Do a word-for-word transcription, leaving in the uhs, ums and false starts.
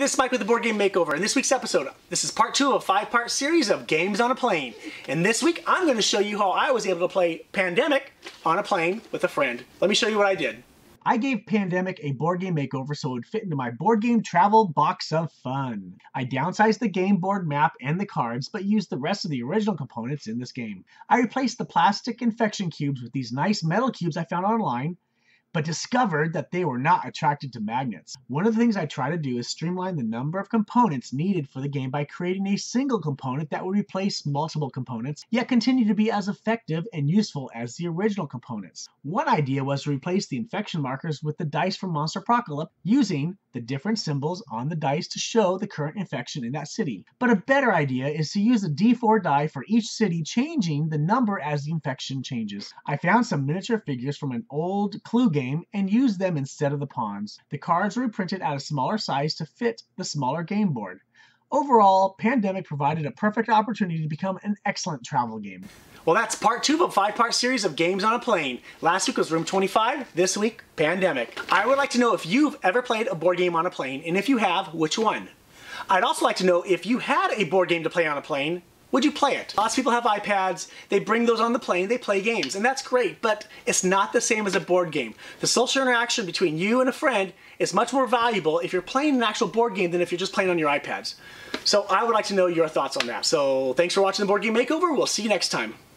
this is Mike with The Board Game Makeover. In this week's episode, this is part two of a five-part series of games on a plane. And this week, I'm going to show you how I was able to play Pandemic on a plane with a friend. Let me show you what I did. I gave Pandemic a board game makeover so it would fit into my board game travel box of fun. I downsized the game board map and the cards, but used the rest of the original components in this game. I replaced the plastic infection cubes with these nice metal cubes I found online, but discovered that they were not attracted to magnets. One of the things I try to do is streamline the number of components needed for the game by creating a single component that would replace multiple components, yet continue to be as effective and useful as the original components. One idea was to replace the infection markers with the dice from Monster Procolop, using the different symbols on the dice to show the current infection in that city. But a better idea is to use a D four die for each city, changing the number as the infection changes. I found some miniature figures from an old Clue game and used them instead of the pawns. The cards were reprinted at a smaller size to fit the smaller game board. Overall, Pandemic provided a perfect opportunity to become an excellent travel game. Well, that's part two of a five-part series of games on a plane. Last week was Room twenty-five, this week, Pandemic. I would like to know if you've ever played a board game on a plane, and if you have, which one? I'd also like to know if you had a board game to play on a plane, would you play it? Lots of people have iPads, they bring those on the plane, they play games, and that's great, but it's not the same as a board game. The social interaction between you and a friend is much more valuable if you're playing an actual board game than if you're just playing on your iPads. So I would like to know your thoughts on that. So thanks for watching The Board Game Makeover, we'll see you next time.